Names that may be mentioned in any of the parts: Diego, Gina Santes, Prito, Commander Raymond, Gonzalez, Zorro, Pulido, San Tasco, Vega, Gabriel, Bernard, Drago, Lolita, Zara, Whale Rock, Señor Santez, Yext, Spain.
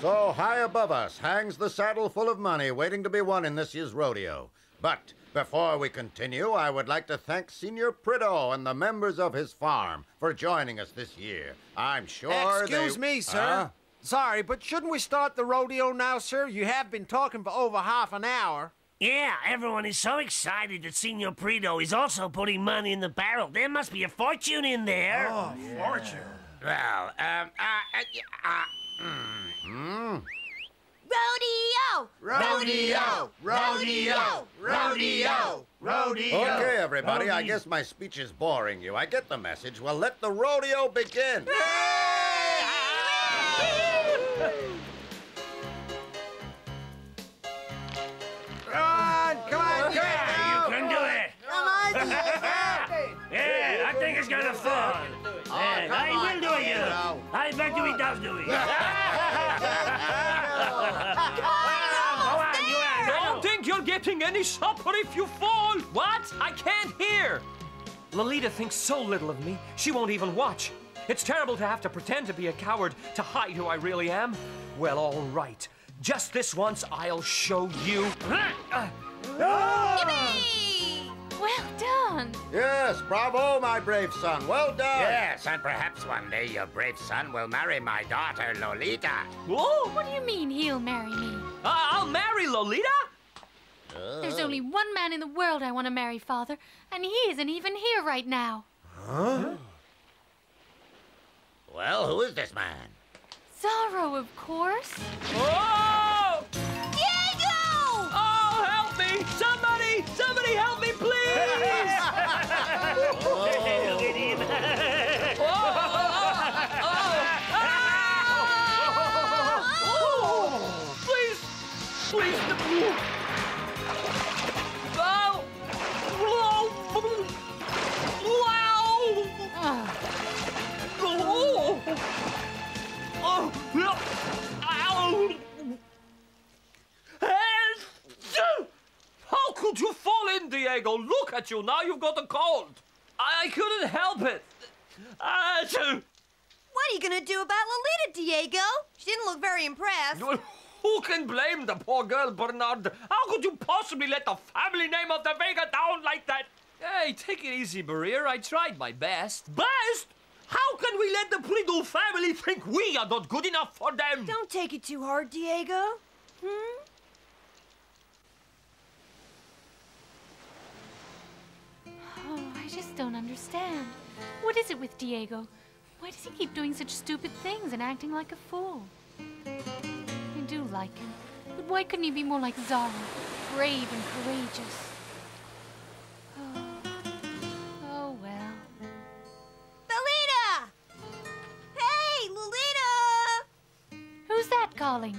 So high above us hangs the saddle full of money waiting to be won in this year's rodeo. But before we continue, I would like to thank Señor Prito and the members of his farm for joining us this year. I'm sure Excuse me, sir. Sorry, but shouldn't we start the rodeo now, sir? You have been talking for over half an hour. Yeah, everyone is so excited that Señor Prito is also putting money in the barrel. There must be a fortune in there. Oh, yeah. Fortune. Well, Rodeo! Rodeo! Rodeo! Rodeo! Rodeo! Okay, everybody, rodeo. I guess my speech is boring you. I get the message. Well, let the rodeo begin. I bet you he does do it. I don't think you're getting any supper if you fall. What? I can't hear. Lolita thinks so little of me, she won't even watch. It's terrible to have to pretend to be a coward to hide who I really am. Well, all right. Just this once, I'll show you. Well done! Yes, bravo, my brave son. Well done! Yes, and perhaps one day your brave son will marry my daughter, Lolita. Whoa! What do you mean he'll marry me? I'll marry Lolita? There's only one man in the world I want to marry, Father, and he isn't even here right now. Huh? Well, who is this man? Zorro, of course. Whoa! Diego! Oh, help me! Somebody! Somebody help me, please! Please! Please! Oh! Wow! Oh! Oh! How could you fall in, Diego? Look at you, now you've got a cold. I couldn't help it. What are you going to do about Lolita, Diego? She didn't look very impressed. Who can blame the poor girl, Bernard? How could you possibly let the family name of the Vega down like that? Hey, take it easy, Maria. I tried my best. Best? How can we let the Pulido family think we are not good enough for them? Don't take it too hard, Diego. Hmm? Oh, I just don't understand. What is it with Diego? Why does he keep doing such stupid things and acting like a fool? I do like him, but why couldn't he be more like Zara? Brave and courageous. Oh well. Lolita! Hey, Lolita! Who's that calling?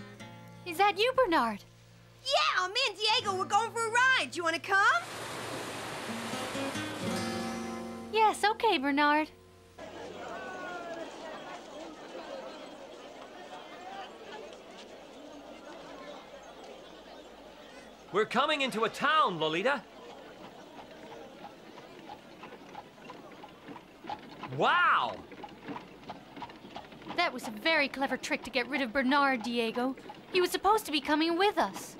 Is that you, Bernard? Yeah, I'm in, Diego. We're going for a ride. You want to come? Yes, okay, Bernard. We're coming into a town, Lolita. Wow! That was a very clever trick to get rid of Bernard, Diego. He was supposed to be coming with us.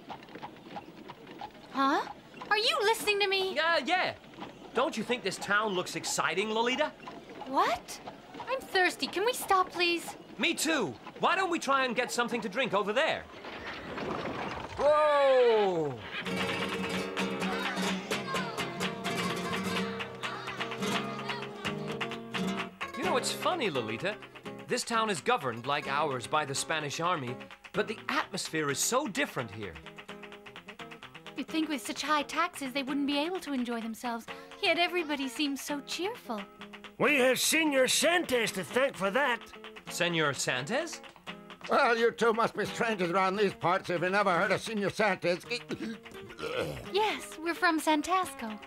Huh? Are you listening to me? Yeah. Don't you think this town looks exciting, Lolita? What? I'm thirsty. Can we stop, please? Me too. Why don't we try and get something to drink over there? Whoa! You know, it's funny, Lolita. This town is governed, like ours, by the Spanish army, but the atmosphere is so different here. You'd think with such high taxes, they wouldn't be able to enjoy themselves. Yet everybody seems so cheerful. We have Señor Santez to thank for that. Señor Santez? Well, you two must be strangers around these parts if you never heard of Señor Santez. Yes, we're from San Tasco.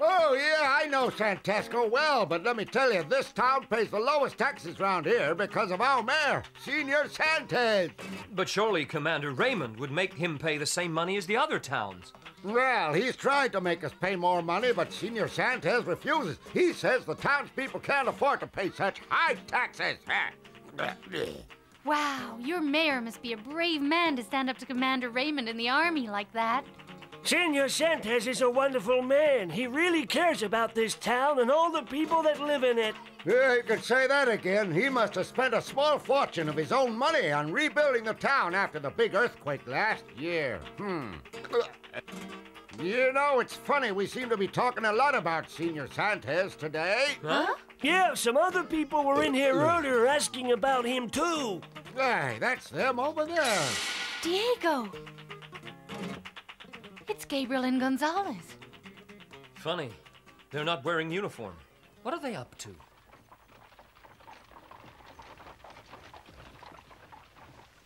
Oh, yeah, I know San Tasco well, but let me tell you, this town pays the lowest taxes around here because of our mayor, Señor Santez. But surely Commander Raymond would make him pay the same money as the other towns. Well, he's tried to make us pay more money, but Señor Santez refuses. He says the townspeople can't afford to pay such high taxes. Wow, your mayor must be a brave man to stand up to Commander Raymond in the army like that. Señor Santez is a wonderful man. He really cares about this town and all the people that live in it. Yeah, you could say that again. He must have spent a small fortune of his own money on rebuilding the town after the big earthquake last year. You know, it's funny. We seem to be talking a lot about Señor Santez today. Huh? Yeah, some other people were in here earlier asking about him, too. Hey, that's them over there. Diego. It's Gabriel and Gonzalez. Funny. They're not wearing uniform. What are they up to?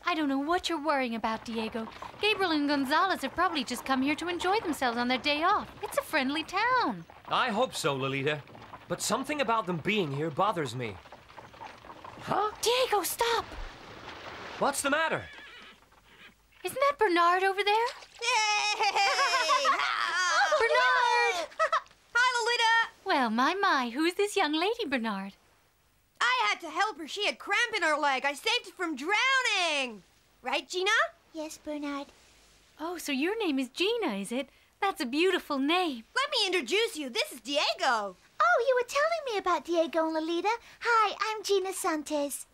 I don't know what you're worrying about, Diego. Gabriel and Gonzalez have probably just come here to enjoy themselves on their day off. It's a friendly town. I hope so, Lolita. But something about them being here bothers me. Huh? Diego, stop! What's the matter? Isn't that Bernard over there? Yay! Bernard! Hi, Lolita! Well, my, who's this young lady, Bernard? I had to help her. She had cramp in her leg. I saved her from drowning. Right, Gina? Yes, Bernard. Oh, so your name is Gina, is it? That's a beautiful name. Let me introduce you. This is Diego. Oh, you were telling me about Diego and Lolita. Hi, I'm Gina Santes.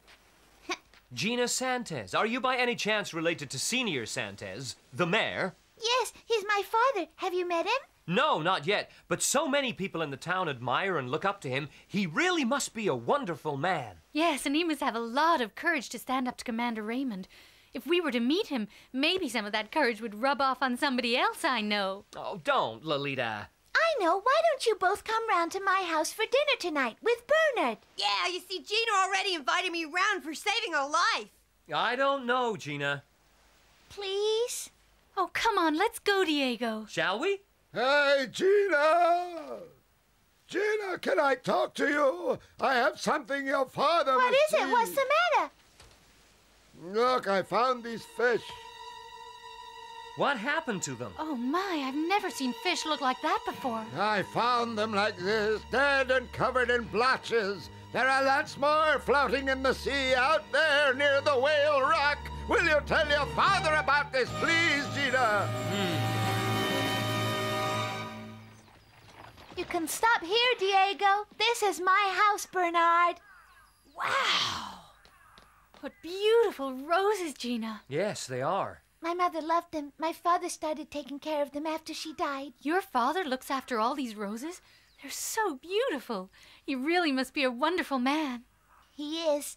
Gina Santes, are you by any chance related to Señor Santez, the mayor? Yes, he's my father. Have you met him? No, not yet. But so many people in the town admire and look up to him. He really must be a wonderful man. Yes, and he must have a lot of courage to stand up to Commander Raymond. If we were to meet him, maybe some of that courage would rub off on somebody else I know. Oh, don't, Lolita. I know. Why don't you both come round to my house for dinner tonight with Bernard? Yeah, you see, Gina already invited me round for saving her life. I don't know, Gina. Please? Oh, come on. Let's go, Diego. Shall we? Hey, Gina! Gina, can I talk to you? I have something your father... What is it? What's the matter? Look, I found these fish. What happened to them? Oh, my, I've never seen fish look like that before. I found them like this, dead and covered in blotches. There are lots more floating in the sea out there near the Whale Rock. Will you tell your father about this, please, Gina? You can stop here, Diego. This is my house, Bernard. Wow! What beautiful roses, Gina. Yes, they are. My mother loved them. My father started taking care of them after she died. Your father looks after all these roses? They're so beautiful. He really must be a wonderful man. He is.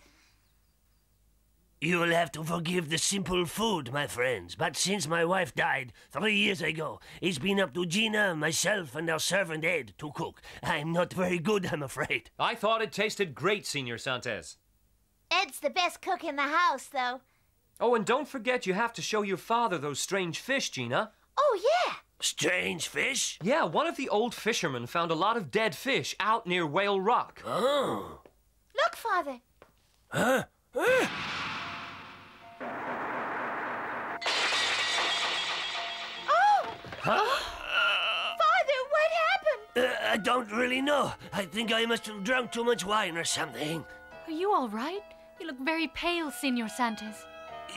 You'll have to forgive the simple food, my friends, but since my wife died 3 years ago, it's been up to Gina, myself, and our servant Ed to cook. I'm not very good, I'm afraid. I thought it tasted great, Señor Santez. Ed's the best cook in the house, though. Oh, and don't forget you have to show your father those strange fish, Gina. Oh, yeah. Strange fish? Yeah, one of the old fishermen found a lot of dead fish out near Whale Rock. Oh. Look, Father. Huh? Huh? Huh? Father, what happened? I don't really know. I think I must have drunk too much wine or something. Are you all right? You look very pale, Señor Santez.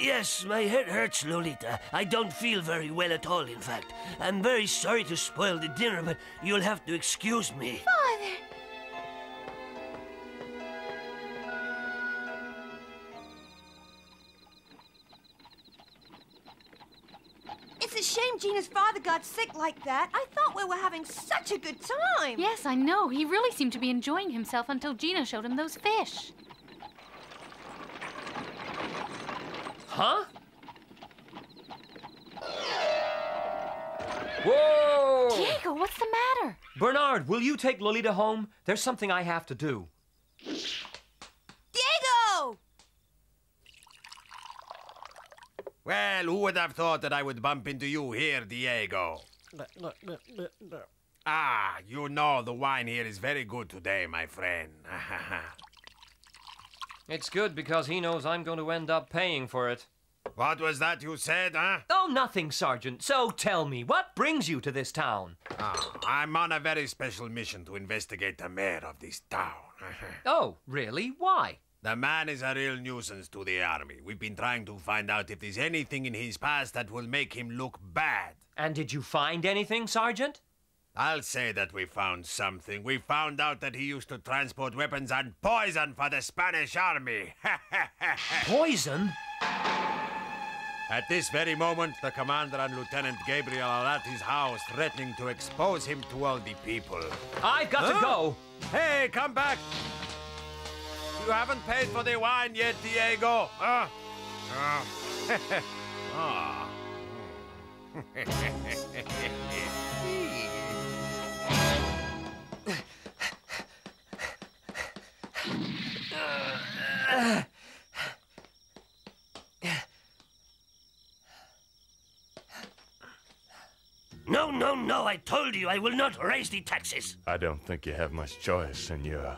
Yes, my head hurts, Lolita. I don't feel very well at all, in fact. I'm very sorry to spoil the dinner, but you'll have to excuse me. Father! It's a shame Gina's father got sick like that. I thought we were having such a good time. Yes, I know. He really seemed to be enjoying himself until Gina showed him those fish. Huh? Whoa! Diego, what's the matter? Bernard, will you take Lolita home? There's something I have to do. Well, who would have thought that I would bump into you here, Diego? Ah, you know, the wine here is very good today, my friend. It's good because he knows I'm going to end up paying for it. What was that you said, huh? Oh, nothing, Sergeant. So tell me, what brings you to this town? I'm on a very special mission to investigate the mayor of this town. Oh, really? Why? The man is a real nuisance to the army. We've been trying to find out if there's anything in his past that will make him look bad. And did you find anything, Sergeant? I'll say that we found something. We found out that he used to transport weapons and poison for the Spanish army. Poison? At this very moment, the commander and Lieutenant Gabriel are at his house, threatening to expose him to all the people. I've got to go! Hey, come back! You haven't paid for the wine yet, Diego. No, no, no, I told you I will not raise the taxes. I don't think you have much choice, senor.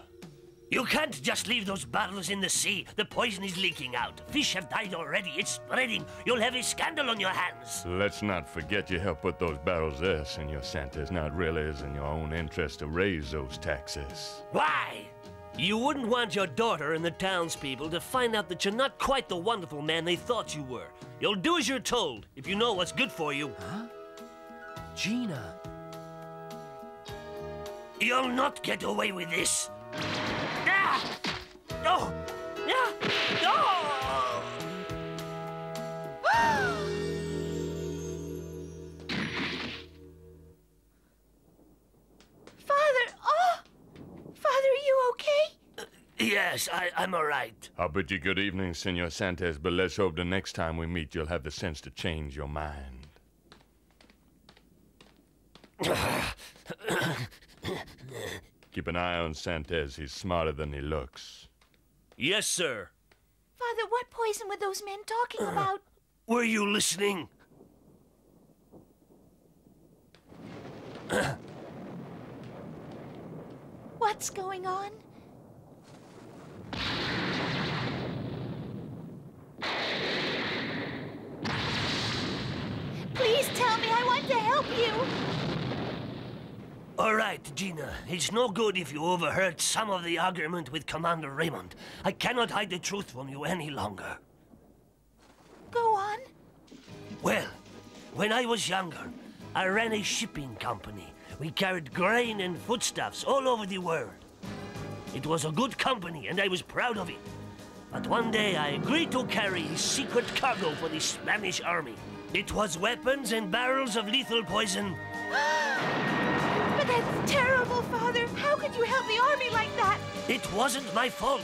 You can't just leave those barrels in the sea. The poison is leaking out. Fish have died already. It's spreading. You'll have a scandal on your hands. Let's not forget you helped put those barrels there, Señor Santez. Not really is in your own interest to raise those taxes. Why? You wouldn't want your daughter and the townspeople to find out that you're not quite the wonderful man they thought you were. You'll do as you're told, if you know what's good for you. Huh? Gina. You'll not get away with this. No! Yeah! No! Father! Oh! Father, are you okay? Yes, I'm all right. I'll bid you good evening, Señor Santez, but let's hope the next time we meet you'll have the sense to change your mind. Keep an eye on Santez. He's smarter than he looks. Yes, sir. Father, what poison were those men talking about? Were you listening? What's going on? Please tell me. I want to help you. All right, Gina. It's no good if you overheard some of the argument with Commander Raymond. I cannot hide the truth from you any longer. Go on. Well, when I was younger, I ran a shipping company. We carried grain and foodstuffs all over the world. It was a good company, and I was proud of it. But one day, I agreed to carry a secret cargo for the Spanish army. It was weapons and barrels of lethal poison. But that's terrible, Father. How could you help the army like that? It wasn't my fault.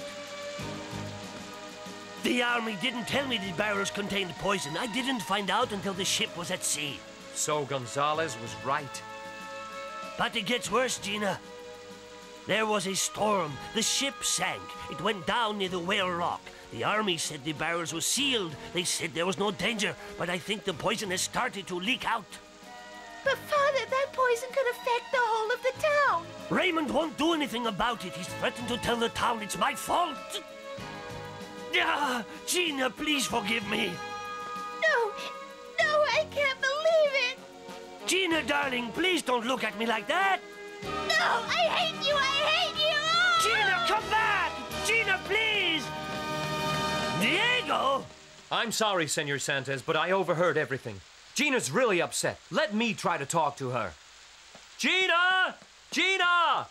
The army didn't tell me the barrels contained poison. I didn't find out until the ship was at sea. So Gonzalez was right. But it gets worse, Gina. There was a storm. The ship sank. It went down near the Whale Rock. The army said the barrels were sealed. They said there was no danger, but I think the poison has started to leak out. But, Father, that poison could affect the whole of the town. Raymond won't do anything about it. He's threatened to tell the town it's my fault. Gina, please forgive me. No. No, I can't believe it. Gina, darling, please don't look at me like that. No, I hate you. I hate you. Oh! Gina, come back. Gina, please. Diego? I'm sorry, Señor Santez, but I overheard everything. Gina's really upset. Let me try to talk to her. Gina! Gina!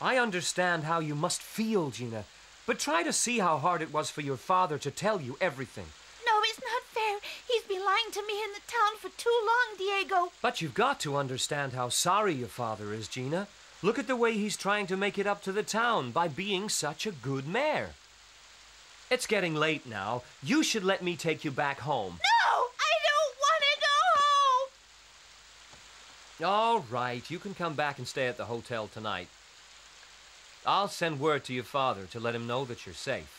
I understand how you must feel, Gina, but try to see how hard it was for your father to tell you everything. No, it's not fair. He's been lying to me in the town for too long, Diego. But you've got to understand how sorry your father is, Gina. Look at the way he's trying to make it up to the town by being such a good mayor. It's getting late now. You should let me take you back home. No! I don't want to go home! All right, you can come back and stay at the hotel tonight. I'll send word to your father to let him know that you're safe.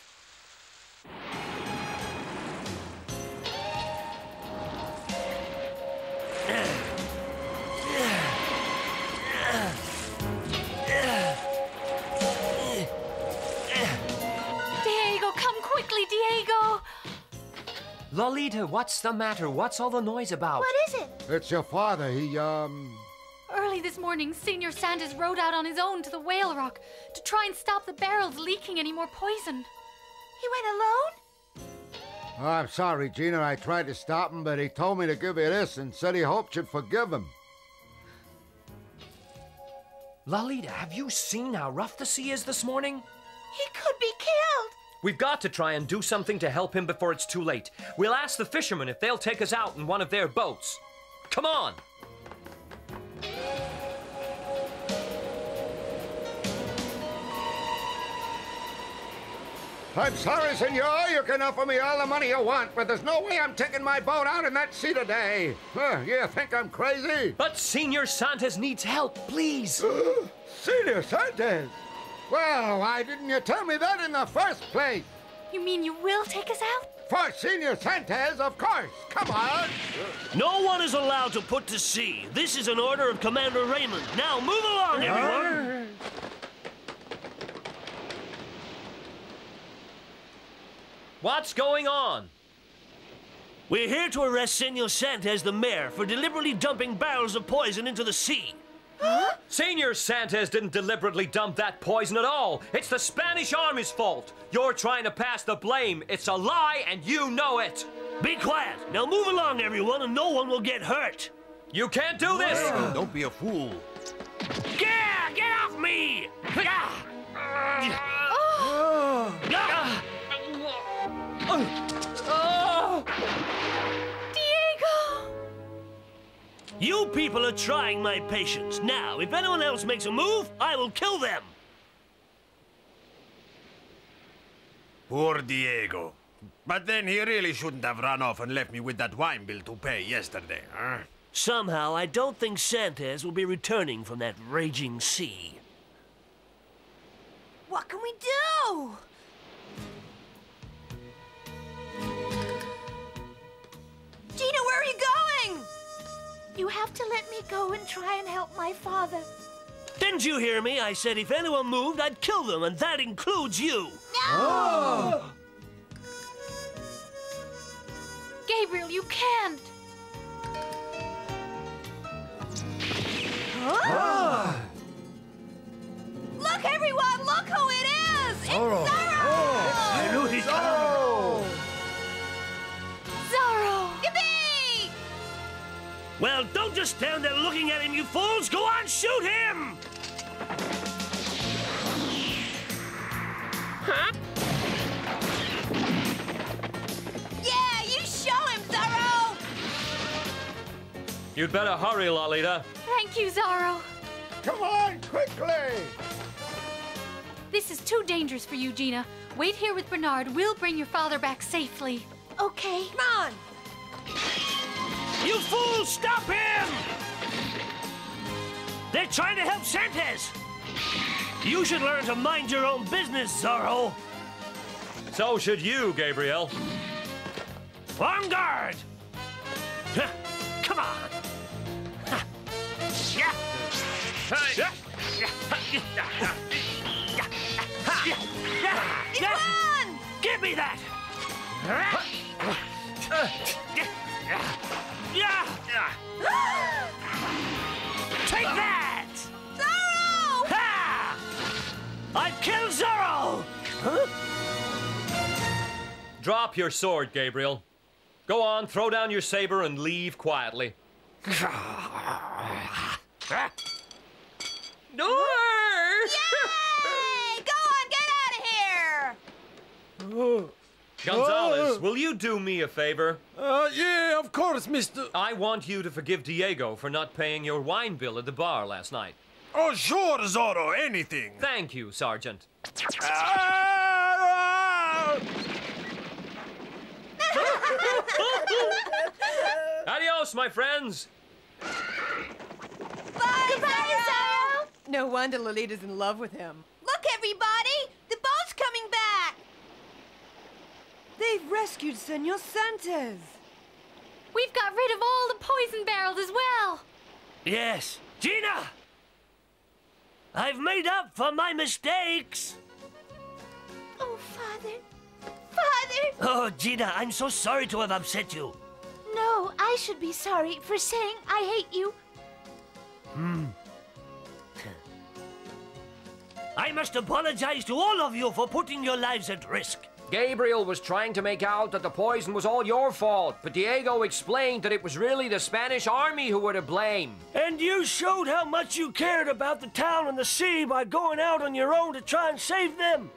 Lolita, what's the matter? What's all the noise about? What is it? It's your father. He, Early this morning, Señor Santez rode out on his own to the Whale Rock to try and stop the barrels leaking any more poison. He went alone? Oh, I'm sorry, Gina. I tried to stop him, but he told me to give you this and said he hoped you'd forgive him. Lolita, have you seen how rough the sea is this morning? He could be killed. We've got to try and do something to help him before it's too late. We'll ask the fishermen if they'll take us out in one of their boats. Come on! I'm sorry, senor. You can offer me all the money you want, but there's no way I'm taking my boat out in that sea today. You think I'm crazy? But Señor Santez needs help, please. Señor Santez? Well, why didn't you tell me that in the first place? You mean you will take us out? For Señor Santez, of course. Come on. No one is allowed to put to sea. This is an order of Commander Raymond. Now move along, everyone. What's going on? We're here to arrest Señor Santez, the mayor, for deliberately dumping barrels of poison into the sea. Huh? Señor Santez didn't deliberately dump that poison at all. It's the Spanish Army's fault. You're trying to pass the blame. It's a lie, and you know it. Be quiet. Now move along, everyone, and no one will get hurt. You can't do this. Don't be a fool. Yeah, get off me. You people are trying my patience. Now, if anyone else makes a move, I will kill them. Poor Diego. But then he really shouldn't have run off and left me with that wine bill to pay yesterday, huh? Somehow, I don't think Santez will be returning from that raging sea. What can we do? Gina, where are you going? You have to let me go and try and help my father. Didn't you hear me? I said if anyone moved, I'd kill them, and that includes you. No! Oh. Gabriel, you can't. Huh? Ah. Look, everyone! Look who it is! Zorro. It's Zara! Oh, it's Zorro! Zorro! Well, don't just stand there looking at him, you fools! Go on, shoot him! Huh? Yeah, you show him, Zorro! You'd better hurry, Lolita. Thank you, Zorro. Come on, quickly! This is too dangerous for you, Gina. Wait here with Bernard. We'll bring your father back safely. Okay. Come on! You fools, stop him! They're trying to help Santez! You should learn to mind your own business, Zorro. So should you, Gabriel. On guard! Huh. Come on! Huh. Yeah. Yeah. It's on! Give me that! Yeah! Take that! Zorro! Ha! I've killed Zorro! Huh? Drop your sword, Gabriel. Go on, throw down your saber and leave quietly. No! Yay! Go on, get out of here! Oh. Gonzalez, will you do me a favor? Yeah, of course, mister. I want you to forgive Diego for not paying your wine bill at the bar last night. Oh, sure, Zorro, anything. Thank you, Sergeant. Adios, my friends. Bye, goodbye, Zorro. No wonder Lolita's in love with him. Look, everybody, the boat's coming back. They've rescued Señor Santez. We've got rid of all the poison barrels as well. Yes. Gina! I've made up for my mistakes. Oh, Father. Father! Father? Oh, Gina, I'm so sorry to have upset you. No, I should be sorry for saying I hate you. I must apologize to all of you for putting your lives at risk. Gabriel was trying to make out that the poison was all your fault, but Diego explained that it was really the Spanish army who were to blame. And you showed how much you cared about the town and the city by going out on your own to try and save them.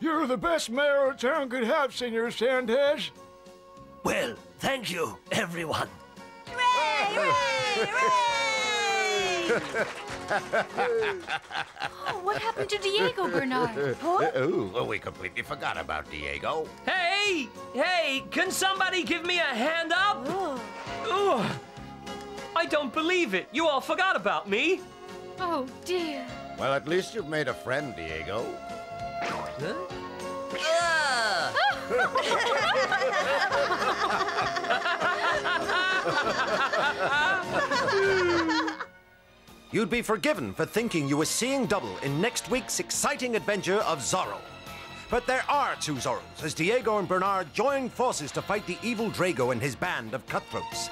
You're the best mayor a town could have, Señor Santez. Well, thank you, everyone. Hooray! Hooray! Hooray! Oh, what happened to Diego, Bernard? Huh? Oh, we completely forgot about Diego. Hey! Hey, can somebody give me a hand up? Oh. I don't believe it. You all forgot about me. Oh, dear. Well, at least you've made a friend, Diego. Huh? You'd be forgiven for thinking you were seeing double in next week's exciting adventure of Zorro. But there are two Zorros, as Diego and Bernard join forces to fight the evil Drago and his band of cutthroats.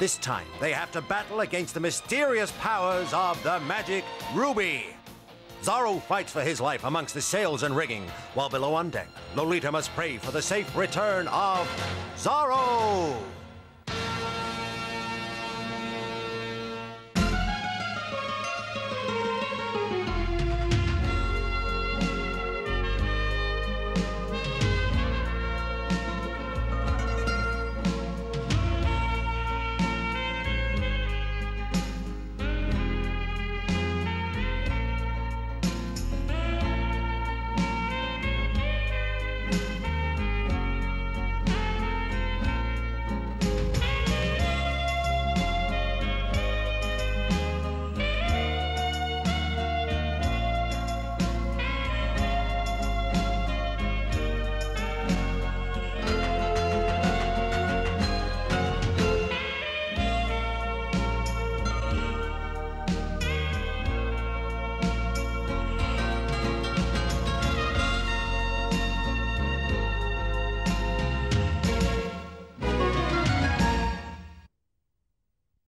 This time, they have to battle against the mysterious powers of the magic ruby. Zorro fights for his life amongst the sails and rigging, while below on deck, Lolita must pray for the safe return of Zorro.